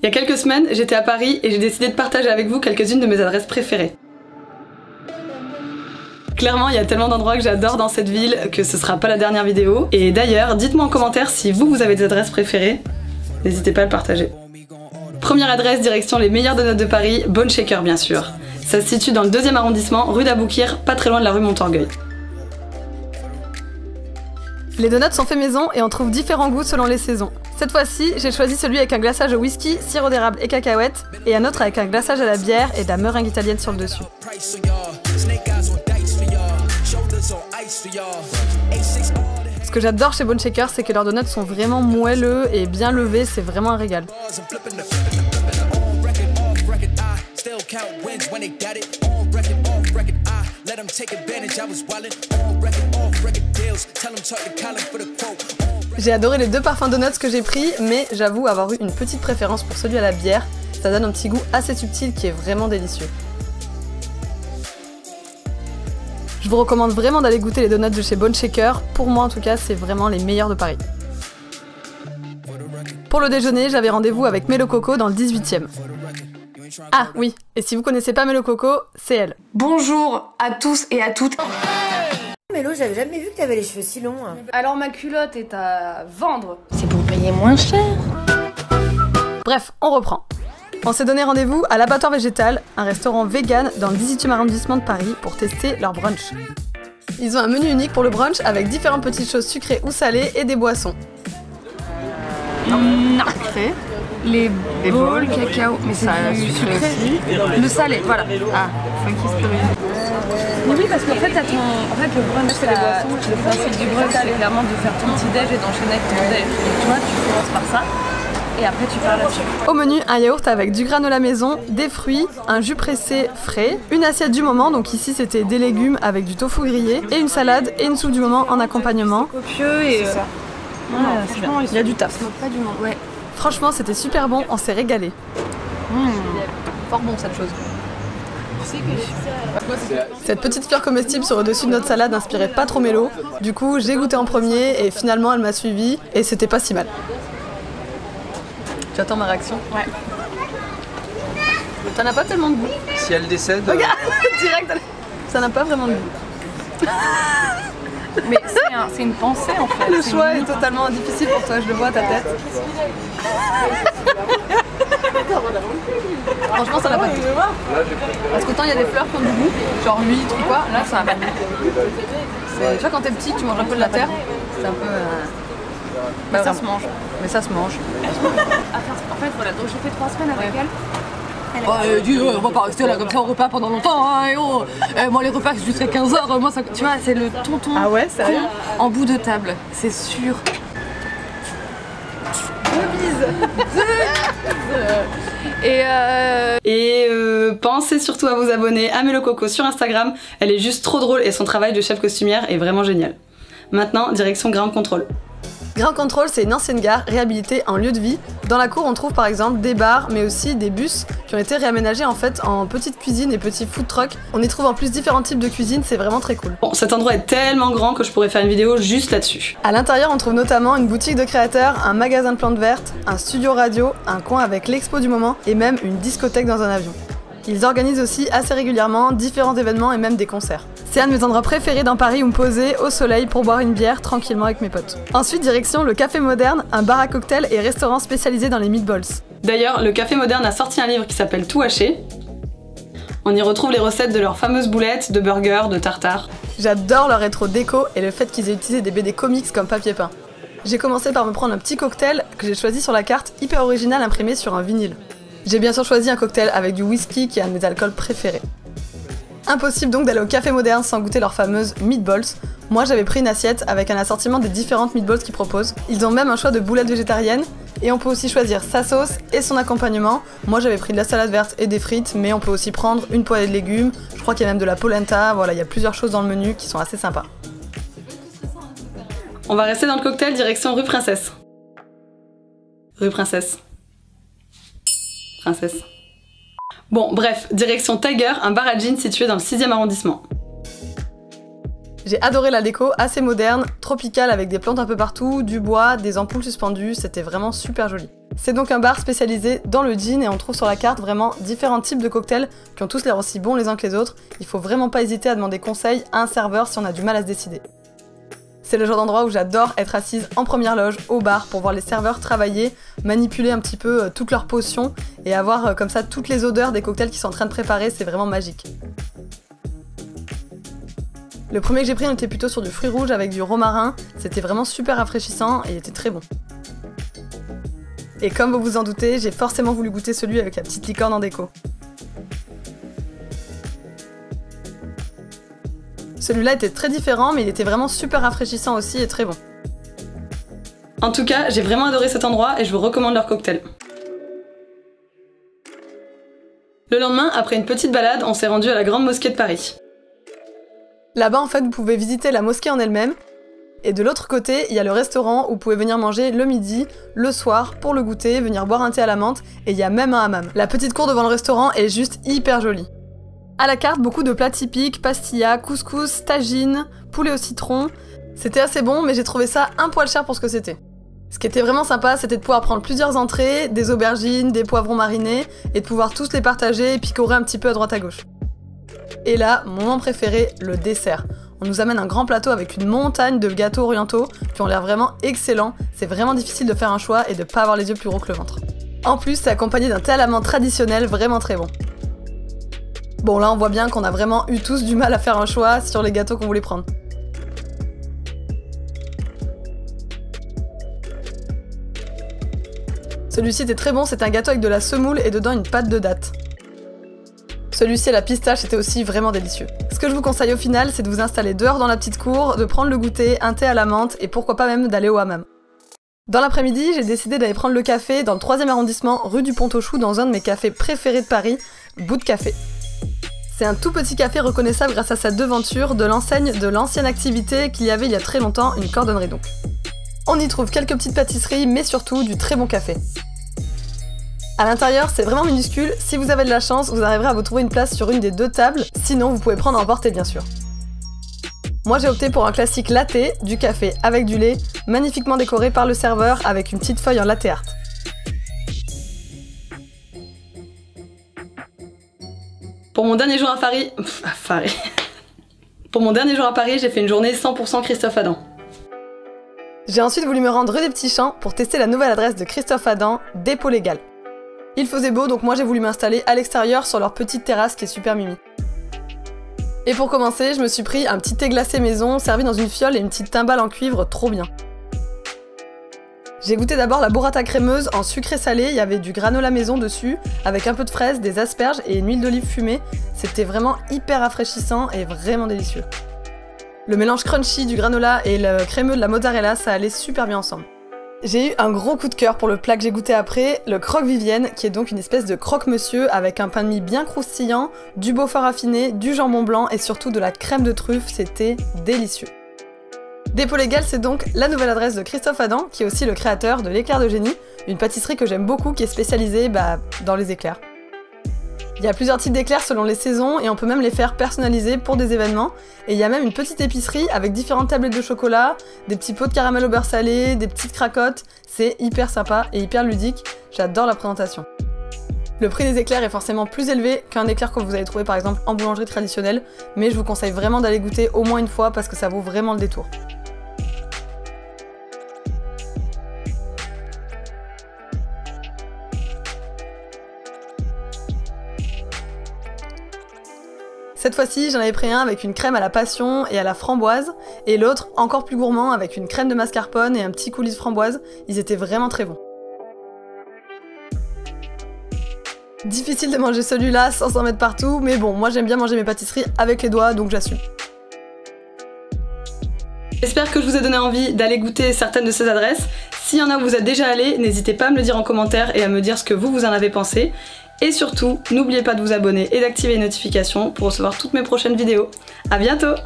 Il y a quelques semaines, j'étais à Paris et j'ai décidé de partager avec vous quelques-unes de mes adresses préférées. Clairement, il y a tellement d'endroits que j'adore dans cette ville que ce sera pas la dernière vidéo. Et d'ailleurs, dites-moi en commentaire si vous avez des adresses préférées. N'hésitez pas à le partager. Première adresse, direction les meilleures donuts de Paris, Bone Shaker bien sûr. Ça se situe dans le 2e arrondissement, rue d'Aboukir, pas très loin de la rue Montorgueil. Les donuts sont faits maison et on trouve différents goûts selon les saisons. Cette fois-ci, j'ai choisi celui avec un glaçage au whisky, sirop d'érable et cacahuètes, et un autre avec un glaçage à la bière et de la meringue italienne sur le dessus. Ce que j'adore chez Bone Shaker, c'est que leurs donuts sont vraiment moelleux et bien levés, c'est vraiment un régal. J'ai adoré les deux parfums donuts que j'ai pris, mais j'avoue avoir eu une petite préférence pour celui à la bière. Ça donne un petit goût assez subtil qui est vraiment délicieux. Je vous recommande vraiment d'aller goûter les donuts de chez Bone Shaker. Pour moi en tout cas, c'est vraiment les meilleurs de Paris. Pour le déjeuner, j'avais rendez-vous avec Melococo dans le 18e. Ah oui, et si vous connaissez pas Melococo, c'est elle. Bonjour à tous et à toutes. Mélo, j'avais jamais vu que t'avais les cheveux si longs. Alors ma culotte est à vendre. C'est pour payer moins cher. Bref, on reprend. On s'est donné rendez-vous à l'Abattoir Végétal, un restaurant vegan dans le 18e arrondissement de Paris pour tester leur brunch. Ils ont un menu unique pour le brunch avec différentes petites choses sucrées ou salées et des boissons. Non. Sucré. Les bowls, cacao, mais ça sucré. Le salé, voilà. Ah, mais oui, parce qu'en fait, le brunch, c'est les boissons. Le principe du brunch, c'est clairement de faire ton petit-déj et d'enchaîner avec ton déj. Tu vois, tu commences par ça et après tu pars là-dessus. Au menu, un yaourt avec du granola maison, des fruits, un jus pressé frais, une assiette du moment, donc ici c'était des légumes avec du tofu grillé, et une salade et une soupe du moment en accompagnement. Copieux et ça. Ouais, franchement, il y a du taf. Pas du monde, ouais. Franchement, c'était super bon, on s'est régalé. Fort bon cette chose. Cette petite fleur comestible sur le dessus de notre salade n'inspirait pas trop Mélo. Du coup, j'ai goûté en premier et finalement elle m'a suivi et c'était pas si mal. Tu attends ma réaction? Ouais. Ça n'a pas tellement de goût. Si elle décède... Regarde, direct. Ça n'a pas vraiment de goût. Mais c'est une pensée en fait. Le choix est totalement difficile pour toi, je le vois à ta tête. Franchement, ça n'a pas de goût. Parce qu'autant il y a des fleurs qui ont du goût, genre l'huître ou quoi, là ça n'a pas de goût. Tu vois, quand t'es petit, tu manges un peu de la terre, c'est un peu. Mais ça se mange. Mais ça se mange. En fait, voilà, donc j'ai fait 3 semaines avec elle. Ouais, dis, on va pas rester là comme ça au repas pendant longtemps, hein, et oh, moi les repas jusqu'à 15h, moi ça... Tu vois, c'est le tonton en bout de table, c'est sûr. Et pensez surtout à vous abonner à Melococo sur Instagram, elle est juste trop drôle et son travail de chef costumière est vraiment génial. Maintenant, direction Grand Contrôle. Grand Contrôle, c'est une ancienne gare réhabilitée en lieu de vie. Dans la cour, on trouve par exemple des bars, mais aussi des bus qui ont été réaménagés en fait en petites cuisines et petits food trucks. On y trouve en plus différents types de cuisines, c'est vraiment très cool. Bon, cet endroit est tellement grand que je pourrais faire une vidéo juste là-dessus. À l'intérieur, on trouve notamment une boutique de créateurs, un magasin de plantes vertes, un studio radio, un coin avec l'expo du moment et même une discothèque dans un avion. Ils organisent aussi assez régulièrement différents événements et même des concerts. C'est un de mes endroits préférés dans Paris où me poser au soleil pour boire une bière tranquillement avec mes potes. Ensuite, direction le Café Moderne, un bar à cocktails et restaurant spécialisé dans les meatballs. D'ailleurs, le Café Moderne a sorti un livre qui s'appelle Tout haché. On y retrouve les recettes de leurs fameuses boulettes, de burgers, de tartares. J'adore leur rétro déco et le fait qu'ils aient utilisé des BD comics comme papier peint. J'ai commencé par me prendre un petit cocktail que j'ai choisi sur la carte, hyper original imprimé sur un vinyle. J'ai bien sûr choisi un cocktail avec du whisky qui est un de mes alcools préférés. Impossible donc d'aller au Café Moderne sans goûter leurs fameuses meatballs. Moi j'avais pris une assiette avec un assortiment des différentes meatballs qu'ils proposent. Ils ont même un choix de boulettes végétariennes et on peut aussi choisir sa sauce et son accompagnement. Moi j'avais pris de la salade verte et des frites, mais on peut aussi prendre une poêlée de légumes. Je crois qu'il y a même de la polenta, voilà, il y a plusieurs choses dans le menu qui sont assez sympas. On va rester dans le cocktail direction rue Princesse. Rue Princesse. Princesse. Bon bref, direction Tiger, un bar à jeans situé dans le 6e arrondissement. J'ai adoré la déco, assez moderne, tropicale avec des plantes un peu partout, du bois, des ampoules suspendues, c'était vraiment super joli. C'est donc un bar spécialisé dans le gin et on trouve sur la carte vraiment différents types de cocktails qui ont tous l'air aussi bons les uns que les autres. Il faut vraiment pas hésiter à demander conseil à un serveur si on a du mal à se décider. C'est le genre d'endroit où j'adore être assise en première loge au bar pour voir les serveurs travailler, manipuler un petit peu toutes leurs potions et avoir comme ça toutes les odeurs des cocktails qu'ils sont en train de préparer, c'est vraiment magique. Le premier que j'ai pris, on était plutôt sur du fruit rouge avec du romarin, c'était vraiment super rafraîchissant et il était très bon. Et comme vous vous en doutez, j'ai forcément voulu goûter celui avec la petite licorne en déco. Celui-là était très différent, mais il était vraiment super rafraîchissant aussi et très bon. En tout cas, j'ai vraiment adoré cet endroit et je vous recommande leur cocktail. Le lendemain, après une petite balade, on s'est rendu à la Grande Mosquée de Paris. Là-bas, en fait, vous pouvez visiter la mosquée en elle-même. Et de l'autre côté, il y a le restaurant où vous pouvez venir manger le midi, le soir, pour le goûter, venir boire un thé à la menthe, et il y a même un hammam. La petite cour devant le restaurant est juste hyper jolie. À la carte, beaucoup de plats typiques, pastilla, couscous, tagine, poulet au citron. C'était assez bon, mais j'ai trouvé ça un poil cher pour ce que c'était. Ce qui était vraiment sympa, c'était de pouvoir prendre plusieurs entrées, des aubergines, des poivrons marinés, et de pouvoir tous les partager et picorer un petit peu à droite à gauche. Et là, mon moment préféré, le dessert. On nous amène un grand plateau avec une montagne de gâteaux orientaux qui ont l'air vraiment excellents. C'est vraiment difficile de faire un choix et de pas avoir les yeux plus gros que le ventre. En plus, c'est accompagné d'un thé à la menthe traditionnel vraiment très bon. Bon, là on voit bien qu'on a vraiment eu tous du mal à faire un choix sur les gâteaux qu'on voulait prendre. Celui-ci était très bon, c'est un gâteau avec de la semoule et dedans une pâte de dattes. Celui-ci à la pistache était aussi vraiment délicieux. Ce que je vous conseille au final, c'est de vous installer dehors dans la petite cour, de prendre le goûter, un thé à la menthe et pourquoi pas même d'aller au hammam. Dans l'après-midi, j'ai décidé d'aller prendre le café dans le 3e arrondissement, rue du Pont-aux-Choux, dans un de mes cafés préférés de Paris, Bout de Café. C'est un tout petit café reconnaissable grâce à sa devanture de l'enseigne de l'ancienne activité qu'il y avait il y a très longtemps, une cordonnerie donc. On y trouve quelques petites pâtisseries, mais surtout du très bon café. À l'intérieur, c'est vraiment minuscule, si vous avez de la chance, vous arriverez à vous trouver une place sur une des deux tables, sinon vous pouvez prendre à emporter bien sûr. Moi j'ai opté pour un classique latte, du café avec du lait, magnifiquement décoré par le serveur avec une petite feuille en latte art. Pour mon dernier jour à Paris, pour mon dernier jour à Paris, j'ai fait une journée 100% Christophe Adam. J'ai ensuite voulu me rendre rue des Petits Champs pour tester la nouvelle adresse de Christophe Adam, Dépôt Légal. Il faisait beau, donc moi j'ai voulu m'installer à l'extérieur sur leur petite terrasse qui est super mimi. Et pour commencer, je me suis pris un petit thé glacé maison, servi dans une fiole et une petite timbale en cuivre, trop bien. J'ai goûté d'abord la burrata crémeuse en sucré salé, il y avait du granola maison dessus, avec un peu de fraises, des asperges et une huile d'olive fumée. C'était vraiment hyper rafraîchissant et vraiment délicieux. Le mélange crunchy du granola et le crémeux de la mozzarella, ça allait super bien ensemble. J'ai eu un gros coup de cœur pour le plat que j'ai goûté après, le croque Vivienne, qui est donc une espèce de croque-monsieur avec un pain de mie bien croustillant, du beaufort raffiné, du jambon blanc et surtout de la crème de truffe, c'était délicieux. Dépôt Légal, c'est donc la nouvelle adresse de Christophe Adam, qui est aussi le créateur de L'Éclair de génie, une pâtisserie que j'aime beaucoup qui est spécialisée dans les éclairs. Il y a plusieurs types d'éclairs selon les saisons et on peut même les faire personnaliser pour des événements. Et il y a même une petite épicerie avec différentes tablettes de chocolat, des petits pots de caramel au beurre salé, des petites cracottes. C'est hyper sympa et hyper ludique, j'adore la présentation. Le prix des éclairs est forcément plus élevé qu'un éclair que vous allez trouver par exemple en boulangerie traditionnelle, mais je vous conseille vraiment d'aller goûter au moins une fois parce que ça vaut vraiment le détour. Cette fois-ci, j'en avais pris un avec une crème à la passion et à la framboise, et l'autre encore plus gourmand avec une crème de mascarpone et un petit coulis de framboise. Ils étaient vraiment très bons. Difficile de manger celui-là sans s'en mettre partout, mais bon, moi j'aime bien manger mes pâtisseries avec les doigts, donc j'assume. J'espère que je vous ai donné envie d'aller goûter certaines de ces adresses. S'il y en a où vous êtes déjà allé, n'hésitez pas à me le dire en commentaire et à me dire ce que vous en avez pensé. Et surtout, n'oubliez pas de vous abonner et d'activer les notifications pour recevoir toutes mes prochaines vidéos. À bientôt!